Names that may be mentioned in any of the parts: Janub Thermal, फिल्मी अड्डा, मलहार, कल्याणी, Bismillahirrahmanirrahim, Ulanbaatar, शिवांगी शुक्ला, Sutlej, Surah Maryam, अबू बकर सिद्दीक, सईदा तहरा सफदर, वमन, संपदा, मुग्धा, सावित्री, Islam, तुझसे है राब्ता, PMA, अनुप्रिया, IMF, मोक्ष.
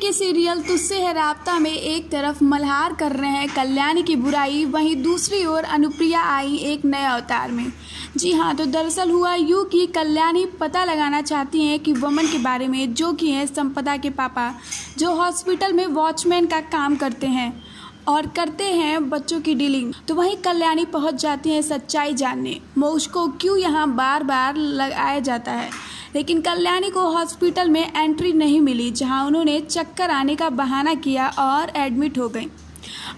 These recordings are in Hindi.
के सीरियल तुझसे है राब्ता में एक तरफ मलहार कर रहे हैं कल्याणी की बुराई, वहीं दूसरी ओर अनुप्रिया आई एक नए अवतार में। जी हाँ, तो दरअसल हुआ यूँ कि कल्याणी पता लगाना चाहती हैं कि वमन के बारे में, जो कि हैं संपदा के पापा, जो हॉस्पिटल में वॉचमैन का काम करते हैं और करते हैं बच्चों की डीलिंग। तो वहीं कल्याणी पहुंच जाती हैं सच्चाई जानने, मोक्ष को क्यों यहाँ बार बार लगाया जाता है। लेकिन कल्याणी को हॉस्पिटल में एंट्री नहीं मिली, जहां उन्होंने चक्कर आने का बहाना किया और एडमिट हो गई।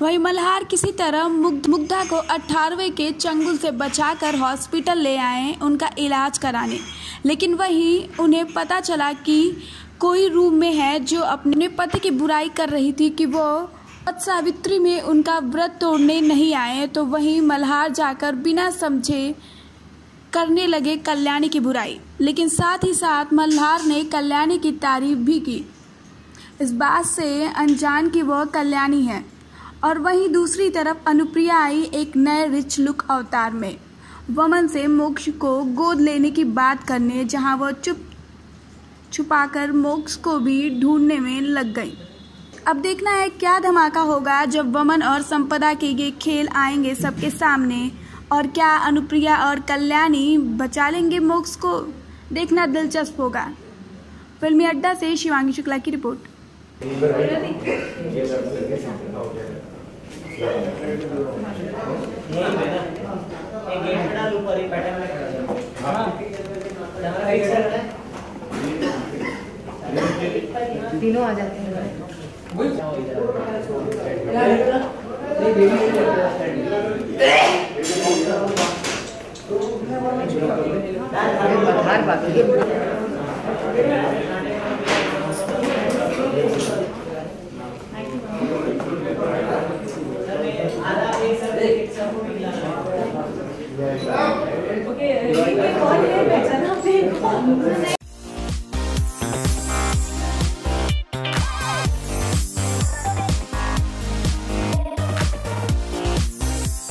वहीं मलहार किसी तरह मुग्धा को 18वें के चंगुल से बचाकर हॉस्पिटल ले आए उनका इलाज कराने। लेकिन वहीं उन्हें पता चला कि कोई रूम में है जो अपने पति की बुराई कर रही थी कि वो सावित्री में उनका व्रत तोड़ने नहीं आए। तो वहीं मलहार जाकर बिना समझे करने लगे कल्याणी की बुराई। लेकिन साथ ही साथ मलहार ने कल्याणी की तारीफ भी की, इस बात से अनजान कि वह कल्याणी है। और वहीं दूसरी तरफ अनुप्रिया आई एक नए रिच लुक अवतार में, वमन से मोक्ष को गोद लेने की बात करने, जहां वह छुपाकर मोक्ष को भी ढूंढने में लग गई। अब देखना है क्या धमाका होगा जब वमन और संपदा के ये खेल आएंगे सबके सामने, और क्या अनुप्रिया और कल्याणी बचा लेंगे मोक्ष को, देखना दिलचस्प होगा। फिल्मी अड्डा से शिवांगी शुक्ला की रिपोर्ट। तीनों आ जाते हैं